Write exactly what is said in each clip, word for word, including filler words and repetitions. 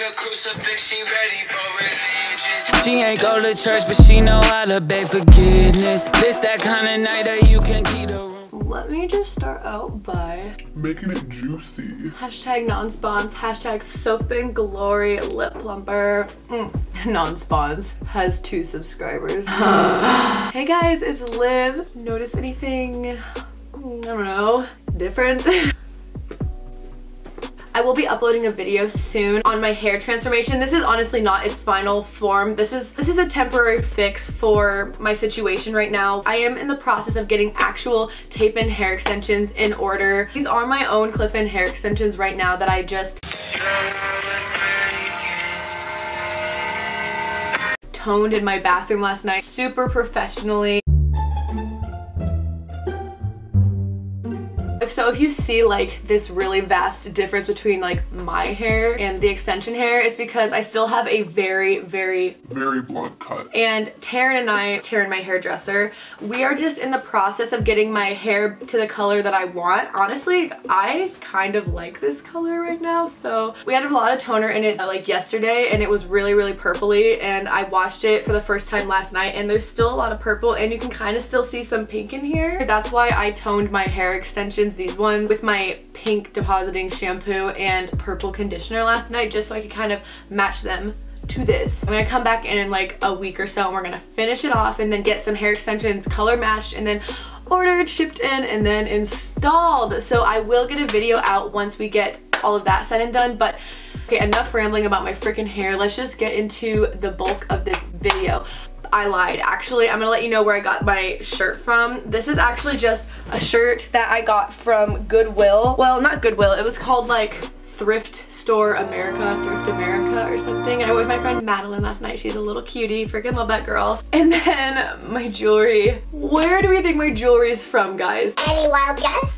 a crucifix, she ready for religion. She ain't go to church, but she know how to beg forgiveness. This that kind of night that you can keep the room. Let me just start out by making it juicy. Hashtag non-spawns, hashtag soap and glory lip plumper. Mm. Non-spawns has two subscribers. Hey guys, it's Liv. Notice anything, I don't know, different? I will be uploading a video soon on my hair transformation. This is honestly not its final form. This is this is a temporary fix for my situation right now. I am in the process of getting actual tape-in hair extensions in order. These are my own clip-in hair extensions right now that I just toned in my bathroom last night, super professionally. So if you see like this really vast difference between like my hair and the extension hair, it's because I still have a very, very, very blunt cut. And Taryn and I, Taryn my hairdresser, we are just in the process of getting my hair to the color that I want. Honestly, I kind of like this color right now. So we had a lot of toner in it like yesterday and it was really, really purpley, and I washed it for the first time last night and there's still a lot of purple and you can kind of still see some pink in here. That's why I toned my hair extensions, these ones, with my pink depositing shampoo and purple conditioner last night, just so I could kind of match them to this. I'm gonna come back in in like a week or so and we're gonna finish it off and then get some hair extensions color matched and then ordered, shipped in, and then installed. So I will get a video out once we get all of that said and done. But okay, enough rambling about my freaking hair. Let's just get into the bulk of this video. I lied. Actually, I'm gonna let you know where I got my shirt from. This is actually just a shirt that I got from Goodwill. Well, not Goodwill. It was called like Thrift Store America, Thrift America or something. And I went with my friend Madeline last night. She's a little cutie. Freaking love that girl. And then my jewelry. Where do we think my jewelry is from, guys? Any wild guess?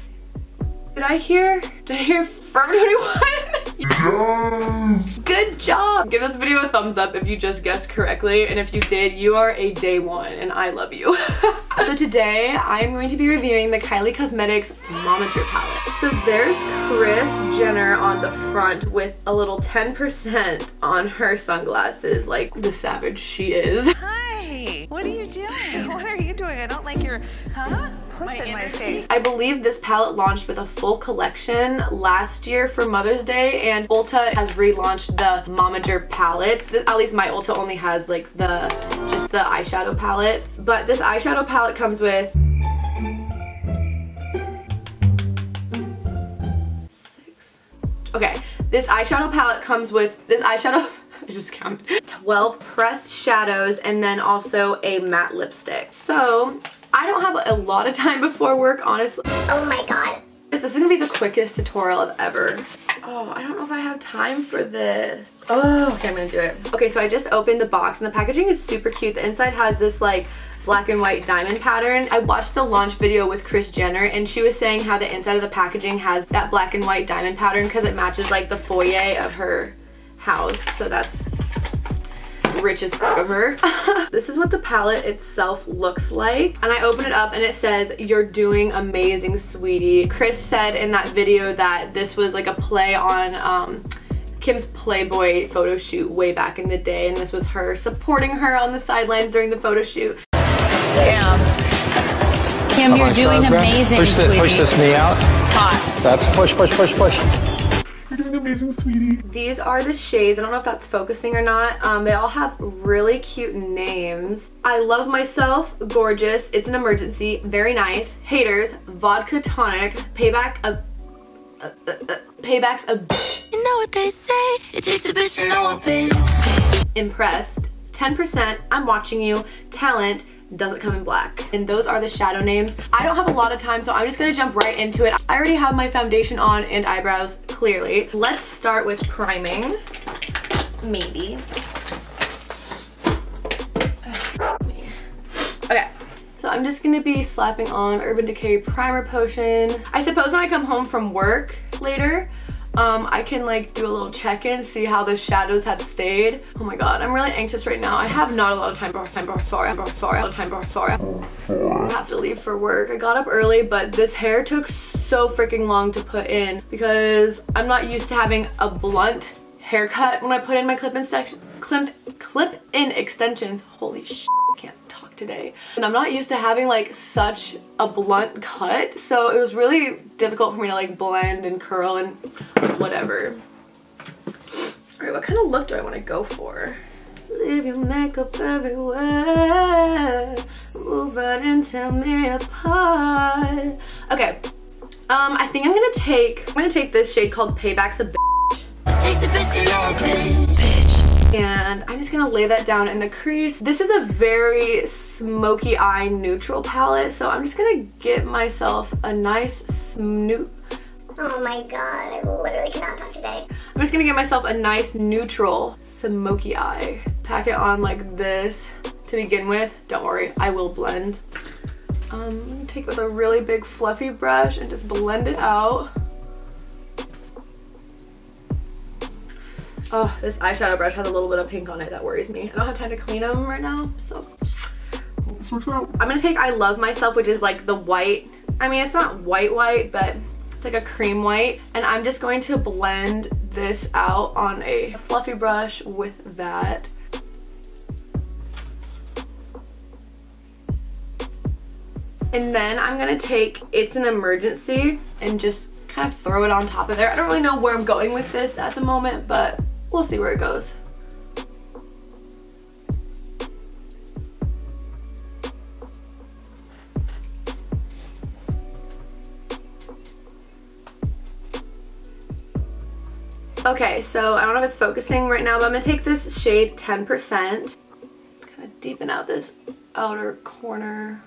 Did I hear? Did I hear Forever twenty-one? Yes! Good job! Give this video a thumbs up if you just guessed correctly, and if you did, you are a day one and I love you. So today I am going to be reviewing the Kylie Cosmetics Momager Palette. So there's Kris Jenner on the front with a little ten percent on her sunglasses, like the savage she is. Hi! What are you doing? What are you doing? I don't like your, huh? My my I believe this palette launched with a full collection last year for Mother's Day, and Ulta has relaunched the Momager palettes. This, at least my Ulta only has like the just the eyeshadow palette, but this eyeshadow palette comes with six. Okay, this eyeshadow palette comes with this eyeshadow. I just counted twelve pressed shadows and then also a matte lipstick. So I don't have a lot of time before work, honestly. Oh my god. This is gonna be the quickest tutorial I've ever. Oh, I don't know if I have time for this. Oh, okay, I'm gonna do it. Okay, so I just opened the box and the packaging is super cute. The inside has this like black and white diamond pattern. I watched the launch video with Kris Jenner and she was saying how the inside of the packaging has that black and white diamond pattern because it matches like the foyer of her house. So that's rich as fuck of her. This is what the palette itself looks like, and I open it up and it says, "You're doing amazing, sweetie." Kris said in that video that this was like a play on um, Kim's Playboy photo shoot way back in the day, and this was her supporting her on the sidelines during the photo shoot. Damn. Kim, you're doing amazing, push sweetie. Push this knee out. Hot. That's push, push, push, push. You're doing amazing, sweetie. These are the shades. I don't know if that's focusing or not. Um, they all have really cute names. I Love Myself, Gorgeous, It's an Emergency, Very Nice, Haters, Vodka Tonic, Payback, a, uh, uh, uh, Payback's a bitch. You know what they say, it takes a bitch to know a bitch. Impressed, ten percent, I'm Watching You, Talent, Doesn't Come in Black. And those are the shadow names. I don't have a lot of time, so I'm just gonna jump right into it. I already have my foundation on and eyebrows, clearly. Let's start with priming. Maybe. Okay. So I'm just gonna be slapping on Urban Decay Primer Potion. I suppose when I come home from work later, Um, I can like do a little check-in, see how the shadows have stayed. Oh my god, I'm really anxious right now. I have not a lot of time before, time before, time before, time before. I have to leave for work. I got up early, but this hair took so freaking long to put in because I'm not used to having a blunt haircut when I put in my clip-in section, clip, clip-in extensions. Holy shit, I can't talk today. And I'm not used to having like such a blunt cut, so it was really difficult for me to like blend and curl and whatever. Alright, what kind of look do I want to go for? Leave your makeup everywhere. Move on and tear me apart. Okay. Um, I think I'm gonna take I'm gonna take this shade called Payback's a Bitch. Takes a bitch to know a bitch. And I'm just gonna lay that down in the crease. This is a very smoky eye neutral palette, so I'm just gonna get myself a nice snoop. Oh my god, I literally cannot talk today. I'm just gonna get myself a nice neutral smoky eye. Pack it on like this to begin with. Don't worry, I will blend. Um, I'm gonna take with a really big fluffy brush and just blend it out. Oh, this eyeshadow brush had a little bit of pink on it. That worries me. I don't have time to clean them right now, so this works out. I'm gonna take I Love Myself, which is like the white. I mean, it's not white white, but like a cream white, and I'm just going to blend this out on a fluffy brush with that. And then I'm gonna take It's an Emergency and just kind of throw it on top of there. I don't really know where I'm going with this at the moment, but we'll see where it goes. Okay, so I don't know if it's focusing right now, but I'm going to take this shade ten percent. Kind of deepen out this outer corner.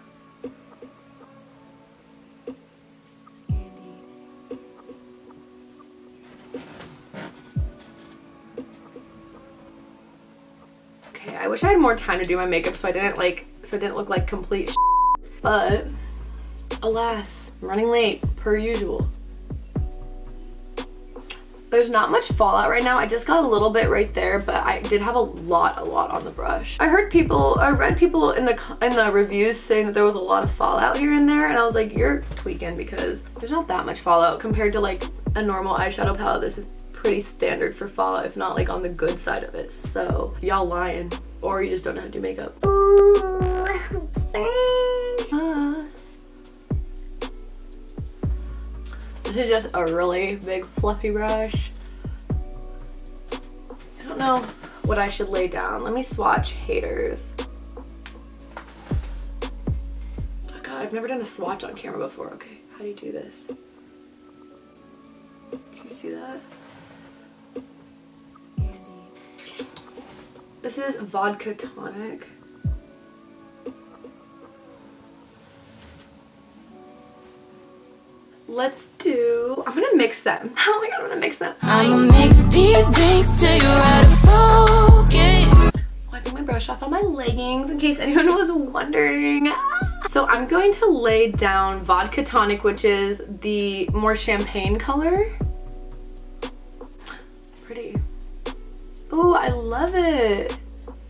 Okay, I wish I had more time to do my makeup so I didn't like, so it didn't look like complete shit. But, alas, I'm running late, per usual. There's not much fallout right now. I just got a little bit right there, but I did have a lot, a lot on the brush. I heard people, I read people in the in the reviews saying that there was a lot of fallout here and there, and I was like, you're tweaking, because there's not that much fallout compared to like a normal eyeshadow palette. This is pretty standard for fallout, if not like on the good side of it. So y'all lying, or you just don't know how to do makeup. Ooh, ah. This is just a really big fluffy brush. I don't know what I should lay down. Let me swatch Haters. Oh god, I've never done a swatch on camera before. Okay, how do you do this? Can you see that? This is Vodka Tonic. Let's do, I'm gonna mix them. Oh my god, I'm gonna mix them. I'm gonna mix these drinks till you're out of focus. Wiping my brush off on my leggings in case anyone was wondering. So I'm going to lay down Vodka Tonic, which is the more champagne color. Pretty. Ooh, I love it.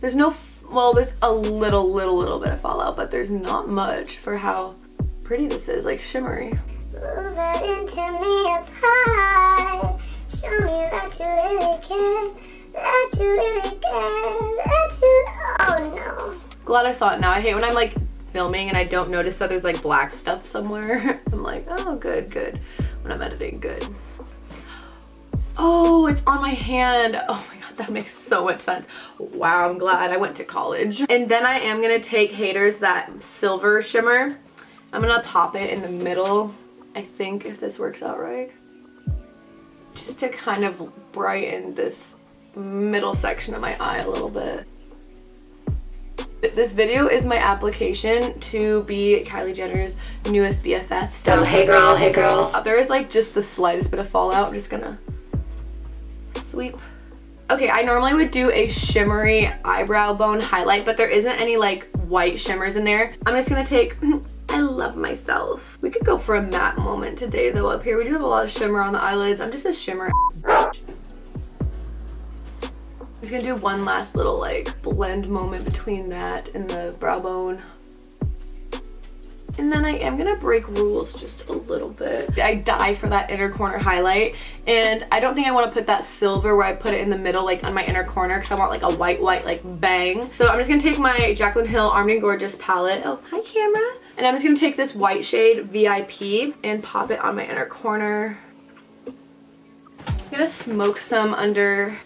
There's no, well, there's a little, little, little bit of fallout, but there's not much for how pretty this is, like shimmery. Move it into me apart. Show me that you really care, that you really care, that you, oh no. Glad I saw it now. I hate when I'm like filming and I don't notice that there's like black stuff somewhere. I'm like, oh good, good. When I'm editing, good. Oh, it's on my hand. Oh my god, that makes so much sense. Wow, I'm glad I went to college. And then I am gonna take Haters, that silver shimmer. I'm gonna pop it in the middle. I think, if this works out right, just to kind of brighten this middle section of my eye a little bit. This video is my application to be Kylie Jenner's newest B F F. So hey girl, hey girl. There is like just the slightest bit of fallout. I'm just gonna sweep. Okay, I normally would do a shimmery eyebrow bone highlight, but there isn't any like white shimmers in there. I'm just gonna take I Love Myself. We could go for a matte moment today though up here. We do have a lot of shimmer on the eyelids. I'm just a shimmer ass. I'm just gonna do one last little like blend moment between that and the brow bone. And then I am gonna break rules just a little bit. I die for that inner corner highlight, and I don't think I wanna put that silver where I put it in the middle, like on my inner corner, because I want like a white, white, like bang. So I'm just gonna take my Jaclyn Hill Armand Gorgeous palette. Oh, hi camera. And I'm just gonna take this white shade V I P and pop it on my inner corner. I'm gonna smoke some under.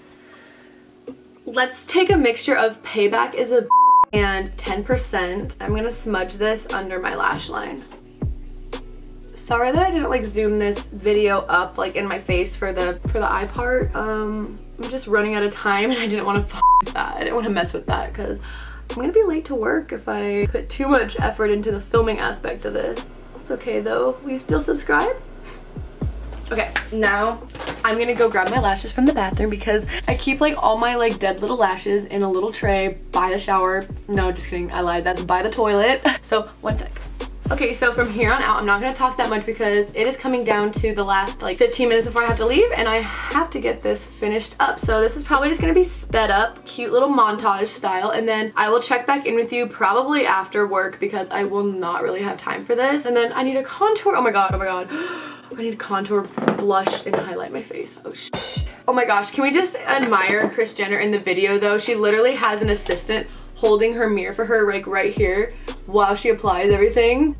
Let's take a mixture of Payback is a B and ten percent. I'm gonna smudge this under my lash line. Sorry that I didn't like zoom this video up like in my face for the for the eye part. Um, I'm just running out of time, and I didn't want to f with that. I didn't want to mess with that because I'm gonna be late to work if I put too much effort into the filming aspect of this. It's okay though. Will you still subscribe? Okay, now I'm gonna go grab my lashes from the bathroom because I keep like all my like dead little lashes in a little tray by the shower. No, just kidding, I lied, that's by the toilet. So one sec. Okay, so from here on out, I'm not gonna talk that much because it is coming down to the last like fifteen minutes before I have to leave, and I have to get this finished up. So this is probably just gonna be sped up, cute little montage style, and then I will check back in with you probably after work because I will not really have time for this. And then I need a contour, oh my God, oh my God. I need to contour, blush, and highlight my face. Oh shit. Oh my gosh, can we just admire Kris Jenner in the video though? She literally has an assistant holding her mirror for her like right here while she applies everything.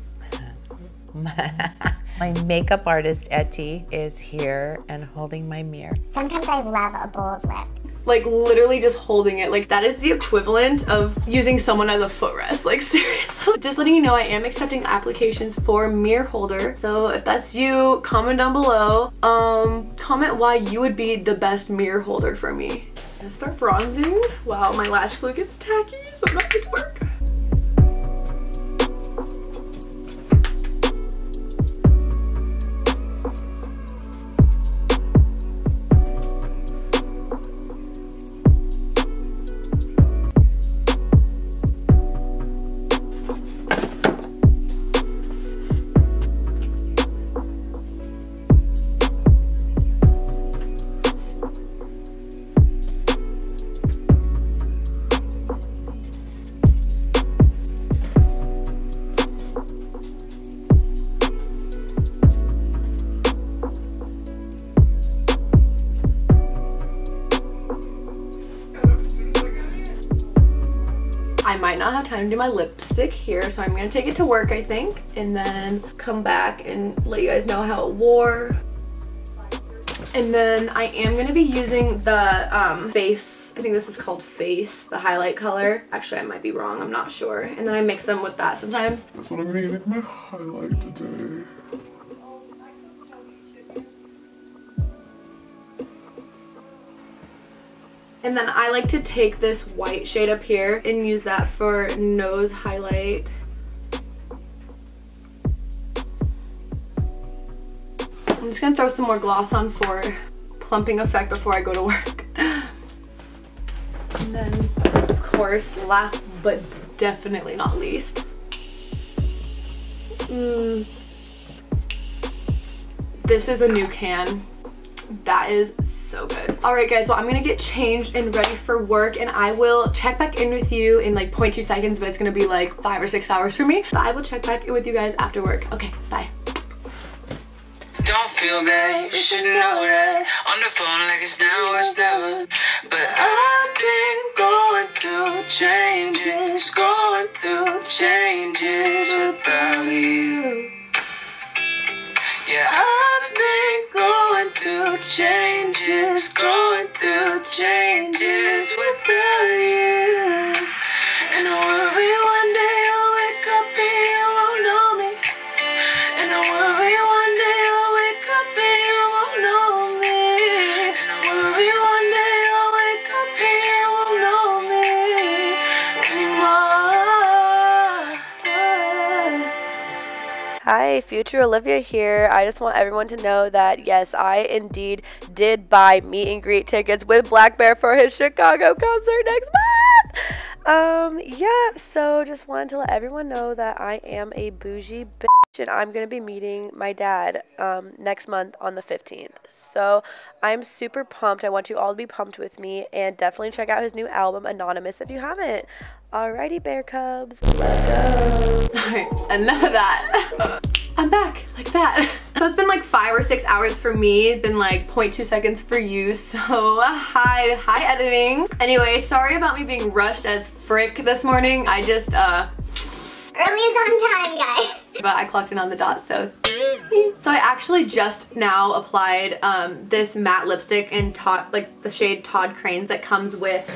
My makeup artist, Etty, is here and holding my mirror. Sometimes I love a bold lip. Like literally just holding it. Like that is the equivalent of using someone as a footrest. Like seriously. Just letting you know I am accepting applications for mirror holder. So if that's you, comment down below. Um, comment why you would be the best mirror holder for me. I'm gonna start bronzing. Wow, my lash glue gets tacky, so I'm not going to work. Not have time to do my lipstick here, so I'm gonna take it to work I think, and then come back and let you guys know how it wore. And then I am gonna be using the um, face, I think this is called face, the highlight color. Actually I might be wrong, I'm not sure. And then I mix them with that sometimes. That's what I'm gonna get in my highlight today. And then I like to take this white shade up here and use that for nose highlight. I'm just gonna throw some more gloss on for plumping effect before I go to work. And then, of course, last but definitely not least. Mm. This is a new can. That is so good. All right guys, well I'm gonna get changed and ready for work, and I will check back in with you in like zero point two seconds, but it's gonna be like five or six hours for me. But I will check back in with you guys after work. Okay, bye. Don't feel bad, you should know that. On the phone like it's now or it's never. But I've been going through changes, going through changes without you. Yeah, I've been going through changes, going through changes without you. And I worry one day I'll wake up and you won't know me. And I worry one day I'll wake up and you won't know me. And I worry one day I'll wake up and you won't know me anymore. Hi, future Olivia here. I just want everyone to know that yes, I indeed did buy meet and greet tickets with Black Bear for his Chicago concert next month. Um, yeah, so just wanted to let everyone know that I am a bougie bitch, and I'm going to be meeting my dad um, next month on the fifteenth. So I'm super pumped. I want you all to be pumped with me, and definitely check out his new album, Anonymous, if you haven't. Alrighty, Bear Cubs, let's go. Alright, enough of that. I'm back, like that. So it's been like five or six hours for me. It's been like zero point two seconds for you, so hi, hi editing. Anyway, sorry about me being rushed as frick this morning. I just, uh... early is on time, guys. But I clocked in on the dot, so so I actually just now applied um, this matte lipstick in Todd, like the shade Todd Kraines that comes with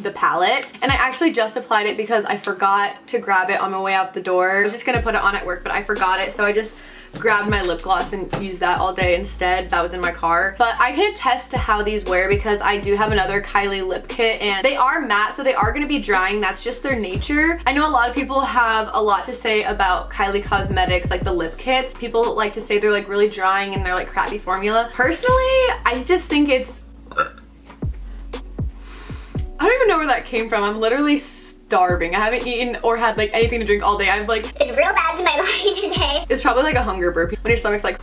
the palette. And I actually just applied it because I forgot to grab it on my way out the door. I was just gonna put it on at work, but I forgot it, so I just grabbed my lip gloss and used that all day instead. That was in my car. But I can attest to how these wear because I do have another Kylie lip kit, and they are matte, so they are gonna be drying. That's just their nature. I know a lot of people have a lot to say about Kylie Cosmetics, like the lip kits. People like to say they're like really drying and they're like crappy formula. Personally, I just think it's, I don't even know where that came from. I'm literally starving. I haven't eaten or had like anything to drink all day. I've like been real bad to my body today. It's probably like a hunger burpee when your stomach's like,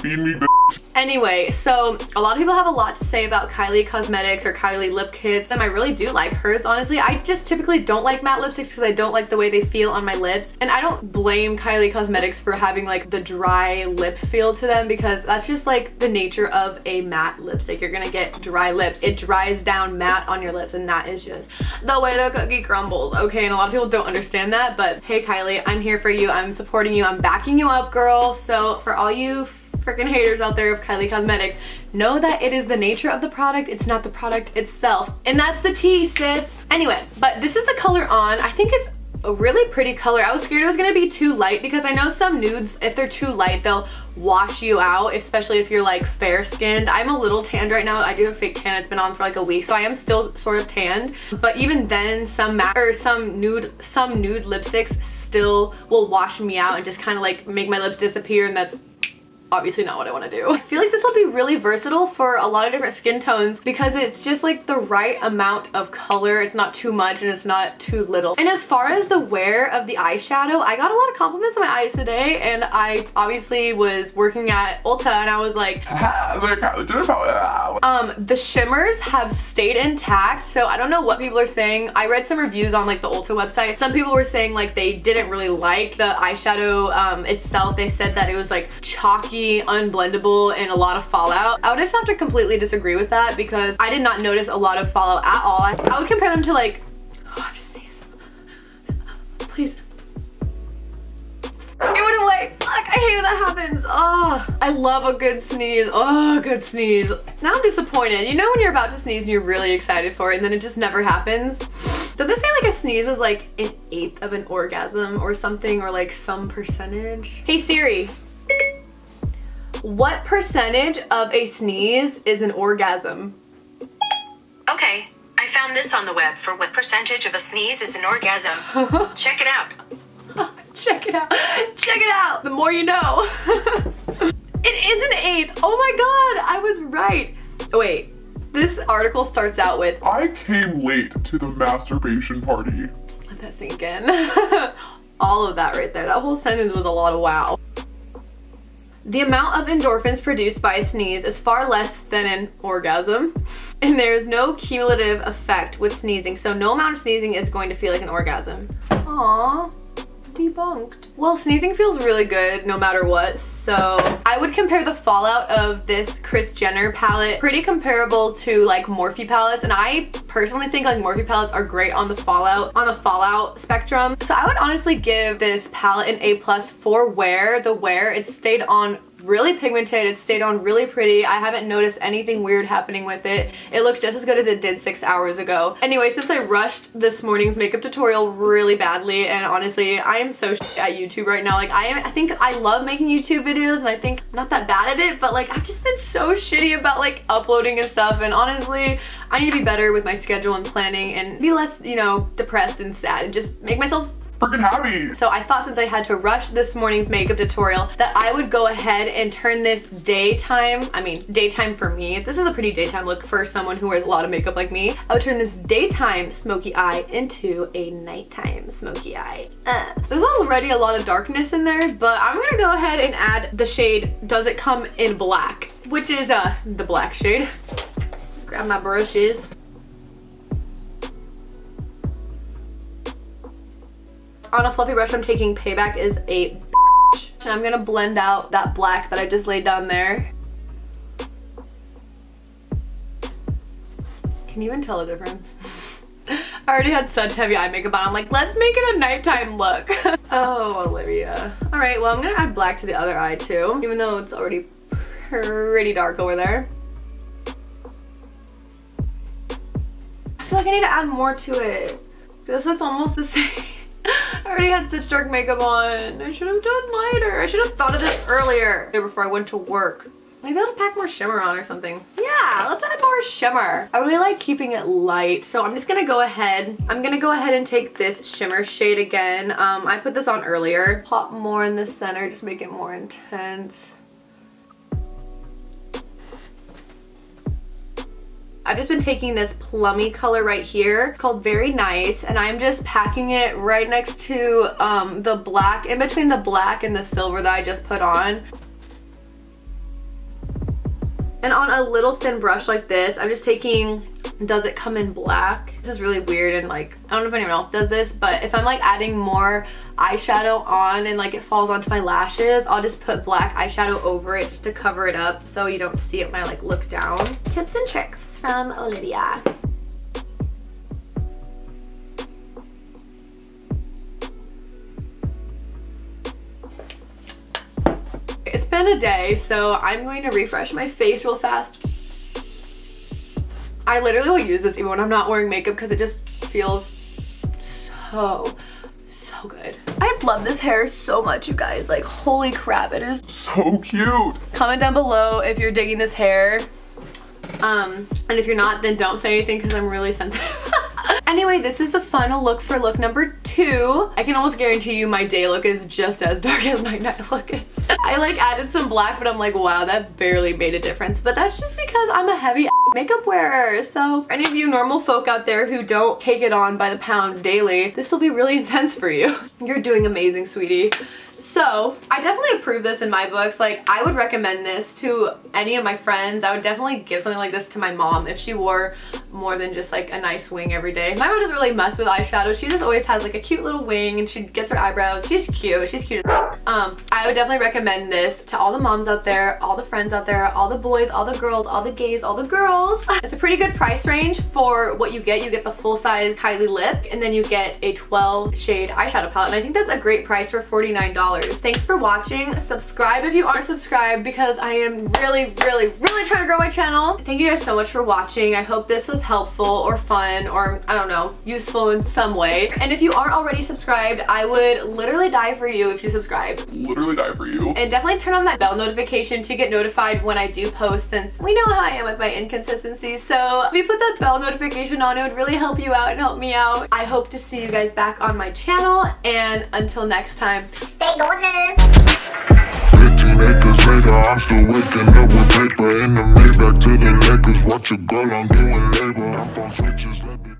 feed me, bitch. Anyway, so a lot of people have a lot to say about Kylie Cosmetics or Kylie lip kits, and I really do like hers, honestly. I just typically don't like matte lipsticks because I don't like the way they feel on my lips, and I don't blame Kylie Cosmetics for having like the dry lip feel to them because that's just like the nature of a matte lipstick. You're gonna get dry lips. It dries down matte on your lips, and that is just the way the cookie crumbles, okay? And a lot of people don't understand that, but hey Kylie, I'm here for you. I'm supporting you. I'm backing you up, girl. So for all you freaking haters out there of Kylie Cosmetics, know that it is the nature of the product. It's not the product itself, and that's the tea, sis. Anyway, but this is the color on. I think it's a really pretty color. I was scared it was gonna be too light because I know some nudes, if they're too light, they'll wash you out, especially if you're like fair skinned. I'm a little tanned right now. I do have fake tan. It's been on for like a week, so I am still sort of tanned, but even then some matte or some nude some nude lipsticks still will wash me out and just kind of like make my lips disappear, and that's obviously not what I want to do. I feel like this will be really versatile for a lot of different skin tones because it's just like the right amount of color. It's not too much and it's not too little. And as far as the wear of the eyeshadow, I got a lot of compliments on my eyes today, and I obviously was working at Ulta and I was like, um, the shimmers have stayed intact. So I don't know what people are saying. I read some reviews on like the Ulta website. Some people were saying like they didn't really like the eyeshadow um, itself. They said that it was like chalky, unblendable, and a lot of fallout. I would just have to completely disagree with that because I did not notice a lot of fallout at all. I would compare them to like, oh, I've sneezed. Please. It went away. Fuck, I hate when that happens. Oh, I love a good sneeze. Oh, good sneeze. Now I'm disappointed. You know when you're about to sneeze and you're really excited for it and then it just never happens? Did they say like a sneeze is like an eighth of an orgasm or something, or like some percentage? Hey Siri. What percentage of a sneeze is an orgasm? Okay, I found this on the web for what percentage of a sneeze is an orgasm. Check it out. Check it out. Check it out. The more you know. It is an eighth. Oh my god, I was right. Oh, wait, this article starts out with, I came late to the masturbation party. Let that sink in. All of that right there. That whole sentence was a lot of wow. The amount of endorphins produced by a sneeze is far less than an orgasm, and there is no cumulative effect with sneezing, so no amount of sneezing is going to feel like an orgasm. Aww, debunked. Well, sneezing feels really good no matter what, so I would compare the fallout of this Kris Jenner palette pretty comparable to like Morphe palettes, and I personally think like Morphe palettes are great on the fallout on the fallout spectrum. So I would honestly give this palette an A plus for wear. The wear, it stayed on really pigmented, it stayed on really pretty. I haven't noticed anything weird happening with it. It looks just as good as it did six hours ago. Anyway, since I rushed this morning's makeup tutorial really badly, and honestly I am so shit at YouTube right now, like I am, I think I love making YouTube videos and I think I'm not that bad at it, but like I've just been so shitty about like uploading and stuff, and honestly I need to be better with my schedule and planning and be less, you know, depressed and sad and just make myself freaking happy. So I thought, since I had to rush this morning's makeup tutorial, that I would go ahead and turn this daytime, I mean daytime for me, this is a pretty daytime look for someone who wears a lot of makeup like me, I would turn this daytime smoky eye into a nighttime smoky eye. Uh, there's already a lot of darkness in there, but I'm gonna go ahead and add the shade Does It Come in Black, which is uh, the black shade. Grab my brushes. On a fluffy brush, I'm taking Payback is a bitch, and I'm gonna blend out that black that I just laid down there. Can you even tell the difference? I already had such heavy eye makeup on. I'm like, let's make it a nighttime look. Oh, Olivia. All right, well, I'm gonna add black to the other eye too, even though it's already pretty dark over there. I feel like I need to add more to it. This looks almost the same. I already had such dark makeup on. I should have done lighter. I should have thought of this earlier, before I went to work. Maybe I'll just pack more shimmer on or something. Yeah, let's add more shimmer. I really like keeping it light, so I'm just gonna go ahead. I'm gonna go ahead and take this shimmer shade again. Um, I put this on earlier. Pop more in the center, just make it more intense. I've just been taking this plummy color right here. It's called Very Nice, and I'm just packing it right next to um, the black, in between the black and the silver that I just put on. And on a little thin brush like this, I'm just taking Does It Come in Black. This is really weird, and like, I don't know if anyone else does this, but if I'm like adding more eyeshadow on and like it falls onto my lashes, I'll just put black eyeshadow over it just to cover it up so you don't see it when I like look down. Tips and tricks from Olivia. It's been a day, so I'm going to refresh my face real fast. I literally will use this even when I'm not wearing makeup because it just feels so, so good. I love this hair so much, you guys. Like, holy crap, it is so cute. Comment down below if you're digging this hair. Um, and if you're not, then don't say anything because I'm really sensitive. Anyway, this is the final look for look number two. I can almost guarantee you my day look is just as dark as my night look is. I like added some black, but I'm like, wow, that barely made a difference. But that's just because I'm a heavy makeup wearer. So for any of you normal folk out there who don't take it on by the pound daily, this will be really intense for you. You're doing amazing, sweetie. So I definitely approve this in my books. Like, I would recommend this to any of my friends. I would definitely give something like this to my mom if she wore more than just like a nice wing every day. My mom doesn't really mess with eyeshadow. She just always has like a cute little wing and she gets her eyebrows. She's cute. She's cute as Um, I would definitely recommend this to all the moms out there, all the friends out there, all the boys, all the girls, all the gays, all the girls. It's a pretty good price range for what you get. You get the full size Kylie lip and then you get a twelve shade eyeshadow palette. And I think that's a great price for forty-nine dollars. Thanks for watching. Subscribe if you aren't subscribed because I am really, really, really trying to grow my channel. Thank you guys so much for watching. I hope this was helpful or fun or, I don't know, useful in some way. And if you aren't already subscribed, I would literally die for you if you subscribe. Literally die for you. And definitely turn on that bell notification to get notified when I do post, since we know how I am with my inconsistencies. So if you put that bell notification on, it would really help you out and help me out. I hope to see you guys back on my channel, and until next time, stay gorgeous. fifteen acres later, I'm still waking up with paper in the Maybach to the Lakers. Watch a girl, I'm doing labor. I'm from switches.